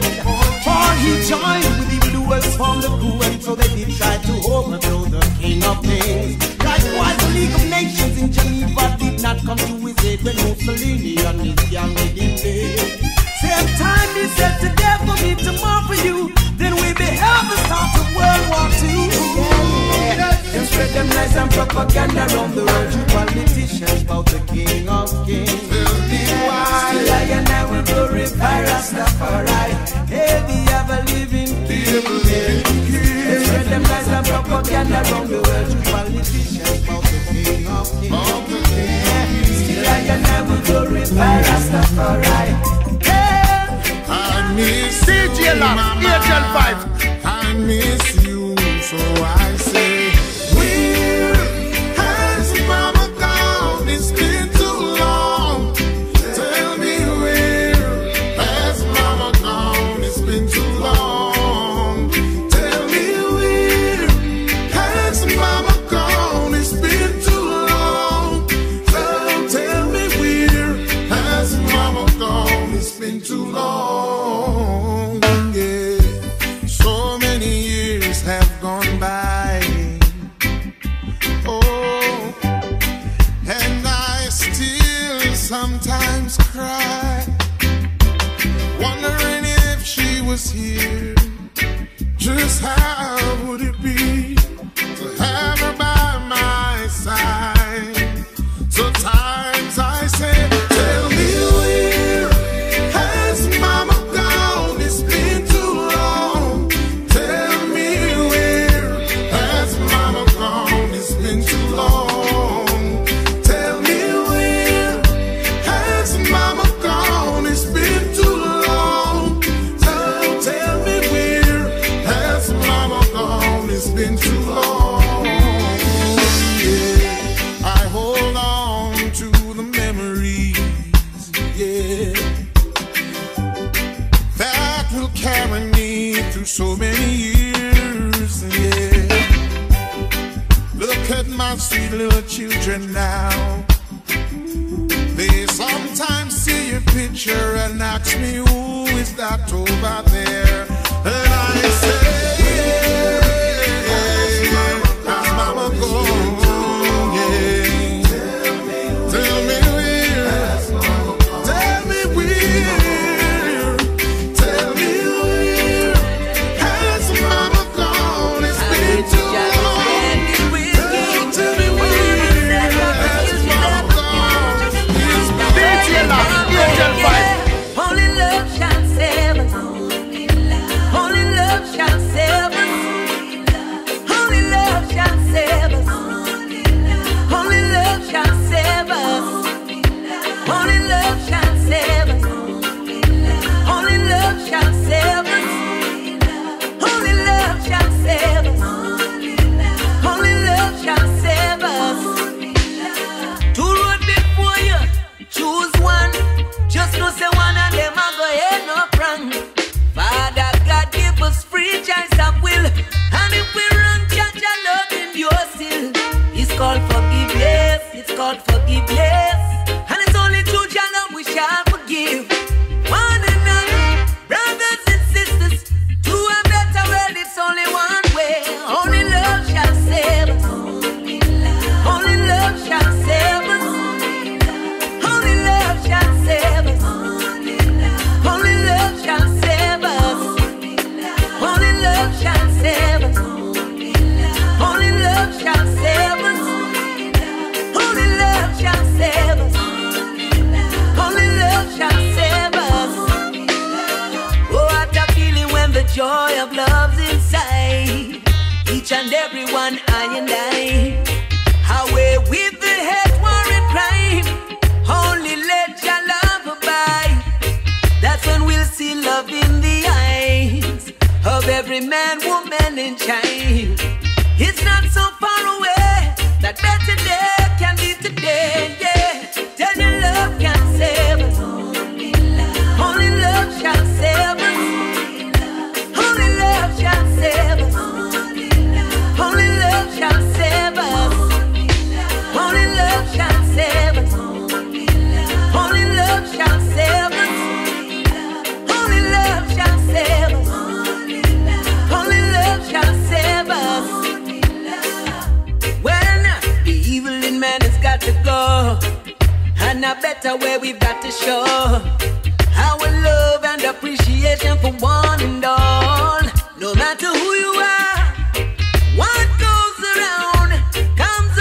For he joined with the rulers from the coup, and so they did try to overthrow the king of kings. Likewise, the League of Nations in Geneva did not come to his aid when Mussolini and his gang did. Same time and propaganda around the world. You politicians about the King of Kings. Still I and I will glorify Rastafari. Hey, we have a living king. They spread them lies and propaganda around the world. You politicians about the King of Kings. Still I and I will glorify Rastafari. Hey, I miss DJLass Angel Vibes. I miss you, so I say. Here, just how would it be to have her by my side? Sometimes I say, tell me where has Mama gone? It's been too long. Tell me where has Mama gone? It's been too long. Tell me where has Mama gone? It's been too long. It's been too long, yeah. I hold on to the memories, yeah, that will carry me through so many years, yeah. Look at my sweet little children now. They sometimes see your picture and ask me, who is that over there? And I say, and everyone, I and I, away with the hate, war, and crime. Only let your love abide. That's when we'll see love in the eyes of every man, woman, and child. It's not so far away. That better day can be today. Yeah, tell your love can save us. Only love shall save us. Only love shall save us. Only love shall save us. Only love shall save us. Only love shall save us. Only love shall save us. Only love shall save us. Well, the evil in man has got to go, and a better way we've got to show our love and appreciation for one and all, no matter who you are. What goes around comes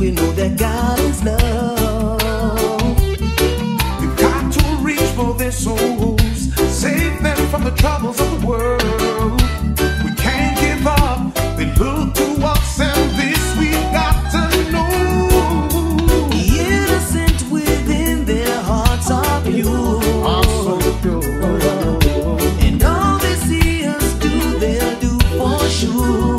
we know that God is love. We've got to reach for their souls, save them from the troubles of the world. We can't give up, they look to us, and this we've got to know. Innocent within their hearts are pure, are so pure. And all they see us do, they'll do for sure.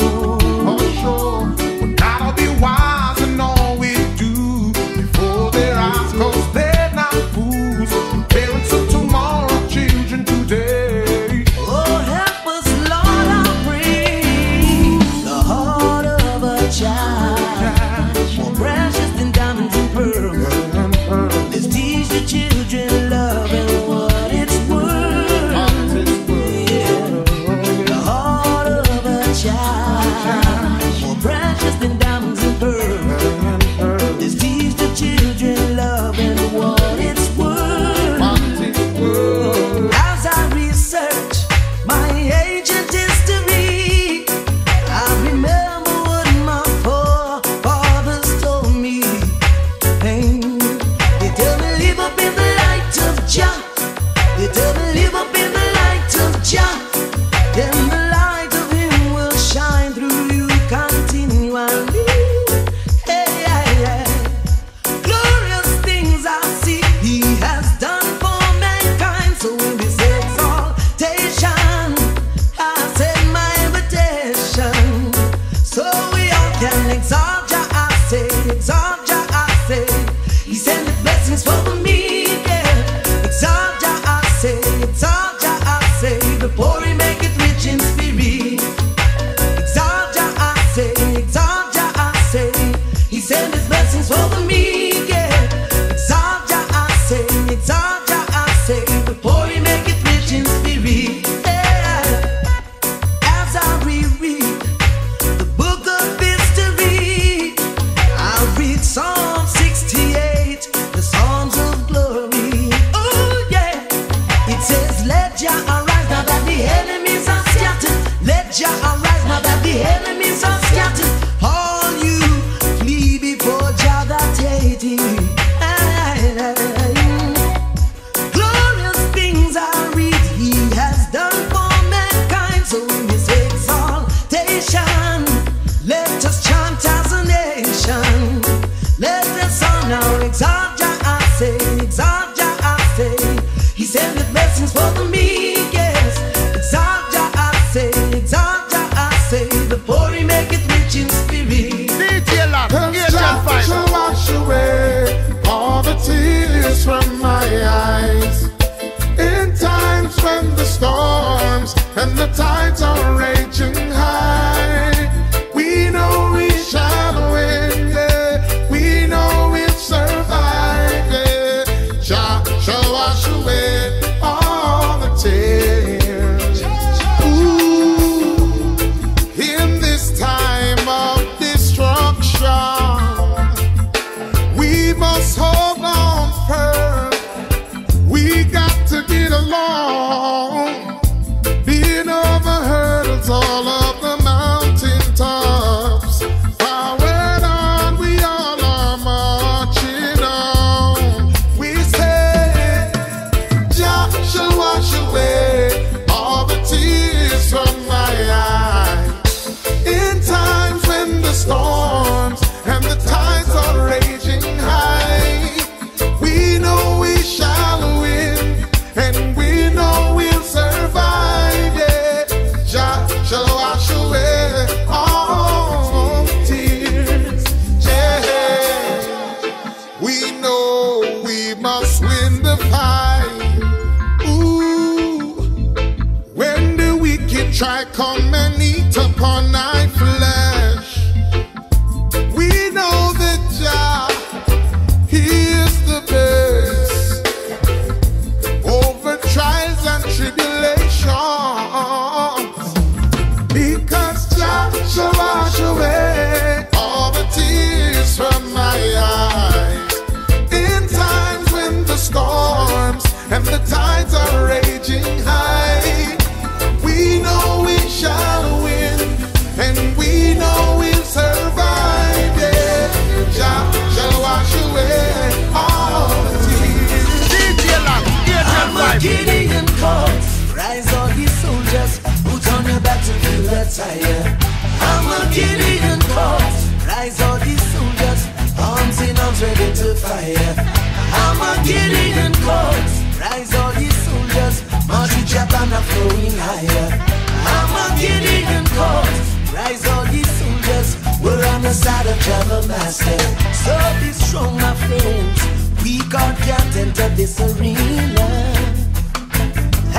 Got to get along, being overheard 'cause I don't cover myself. So be strong, my friends. We got can't enter this arena.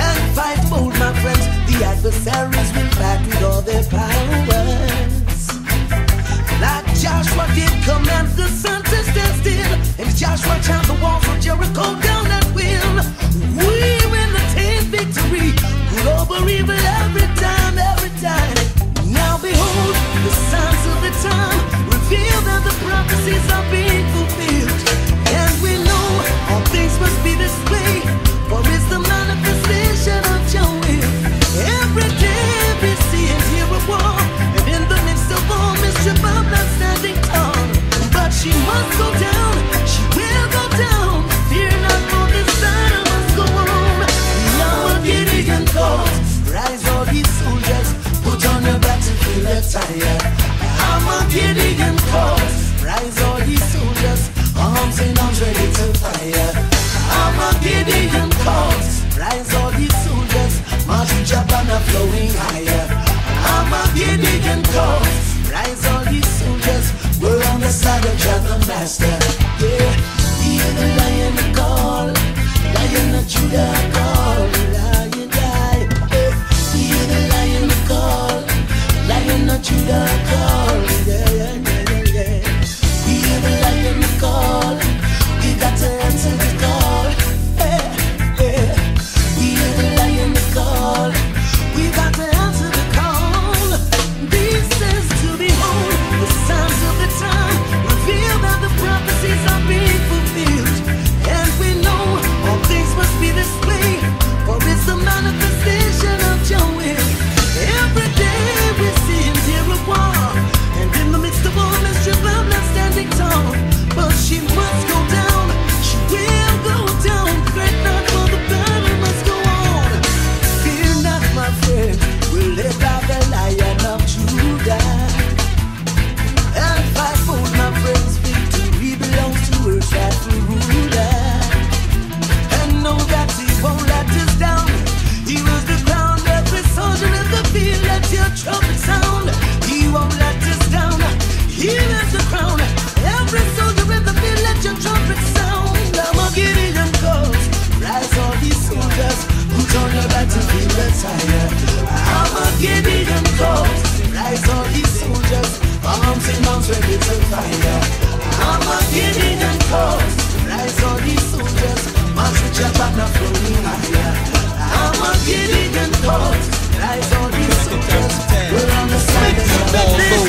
And fight bold, my friends. The adversaries will fight with all their powers. Like Joshua did command the sun to stand still, and Joshua turned the walls of Jericho down at will. We will attain victory, rule over evil every time, every time. Now behold, the signs of the time reveal that the prophecies are being fulfilled. And we know all things must be displayed, for it's the manifestation of your will. Every day we see and hear a war, and in the midst of all mischief I'm not standing tall. But she must go down, she will go down. Fear not, for this battle must go on. Now a Gideon calls, rise all these soldiers, put on your battlefield attire. I'm a Gideon cause, rise all these soldiers, arms and arms ready to fire. I'm a Gideon cause, rise all these soldiers, march to Japan are flowing higher. I'm a Gideon cause, rise all these soldiers, we're on the side of Jah the Master. Yeah, hear the lion call, lion of Judah call, lion die. Hear the lion call, lion of Judah call, yeah, yeah, yeah, yeah. We hear the lion call, we got to answer the call, yeah, yeah. We hear the lion call, we got to answer the call. This is to behold, the signs of the time reveal that the prophecies are being fulfilled. And we know all things must be displayed, for it's the manifestation of your will. Every day we see and hear a war, and in the midst of all mischief I'm not standing tall. But she must go down, she will go down. Fret not, for the battle must go on. Fear not, my friend, we're led by the Lion of Judah. And fight for my friends, victory belongs to her rightful ruler. And know that he won't let us down. He was the ground every soldier in the field. Let your trumpet sound. He won't let us down. He has the crown. Every soldier in the field. Let your trumpet sound. I'm a Gideon cause, rise all these soldiers, put on your battlefield attire. I'm a Gideon cause, rise all these soldiers, arms and arms ready to fire. I'm a Gideon cause, rise all these soldiers, march with your banner flowing higher. I'm a Gideon cause, rise all these soldiers, we're on the side of the battle.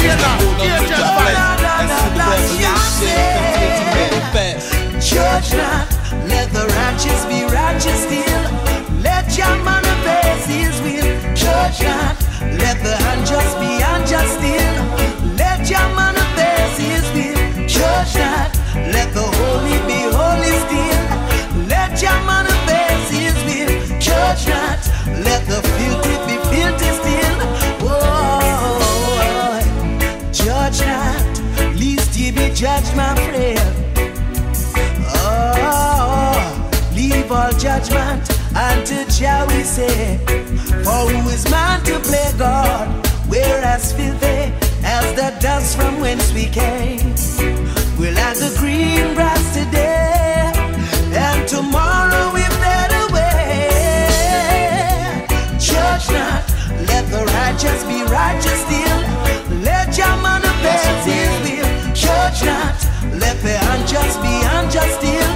Judge not, let the righteous be righteous still, let your manifest his will. Judge not, let the unjust be unjust still, let your manifest his will. Judge not, let the holy be holy still, let your manifest his will. Judge not, let the filthy be filthy still. Whoa, judge not, lest ye be judged, my friend. Oh, leave all judgment unto Jah we say. For who is man to play God? We're as filthy as the dust from whence we came. We're like the green grass today, and tomorrow we fade away. Judge not, let the righteous be righteous still, let your manifest his will. Judge not, let the unjust be unjust still,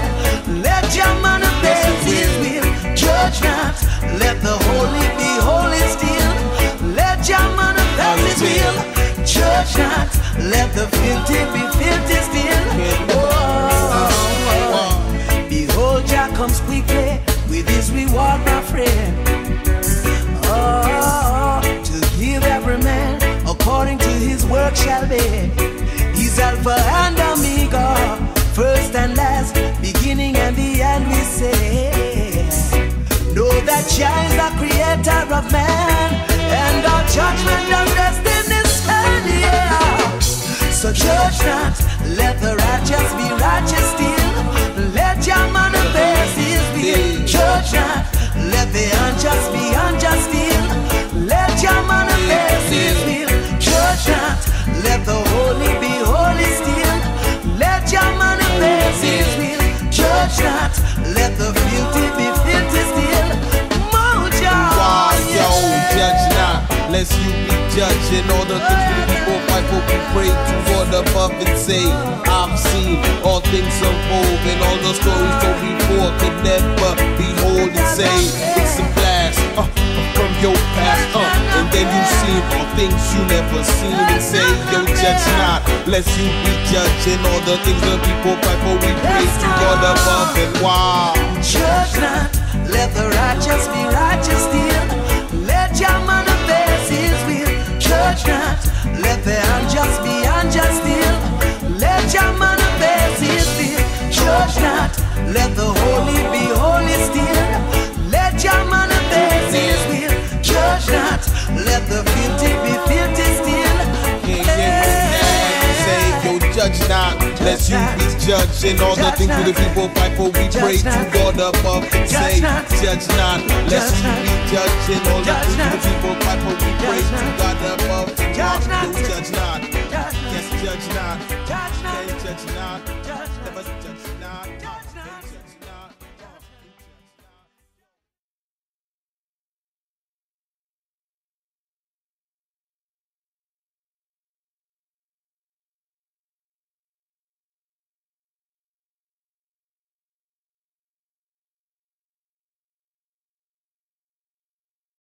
let your manifest his will. Judge not, let the holy be holy still, let your manifest his will. Judge not, let the filthy be filthy still. Oh, behold, Jah comes quickly with his reward, my friend. Oh, to give every man according to his work shall be. He's Alpha and Omega, first and last, beginning and the end, we say. Know that Jah is the creator of man, and our judgment does rest in his hand, yeah. So judge not, let the righteous be righteous still, let your manifest his will. Judge not, let the unjust be unjust still, let your manifest his will. Judge not, let the holy be holy. judge in all the things we people fight for, we pray to God above and say, I've seen all things unfold and all the stories told before could never be whole and say, it's a blast from your past, and then you see all things you never seen and say, yo, judge not, lest you be judged in all the things the people fight for, we pray to God above and wow. Judge not, let the righteous be righteous still. Let your manifest his will. Judge not, let the unjust be unjust still. Let your manifest his will. Judge not, let the holy be holy still. Let your manifest his will. Judge not, let the guilty be guilty still. Judge not, lest you be judged in all the things to the people fight for. We pray to God above and say, judge not, lest you be judged in all the things to the people fight for. We pray to God above. Judge not, yes, judge not, yes, judge not, never judge.